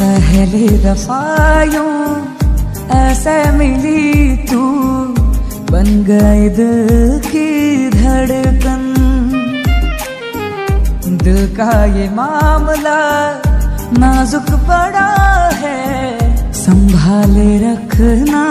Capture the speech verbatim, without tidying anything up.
पहली दफा यूं ऐसे मिली तू, बन गई दिल की धड़कन। दिल का ये मामला नाजुक पड़ा है, संभाले रखना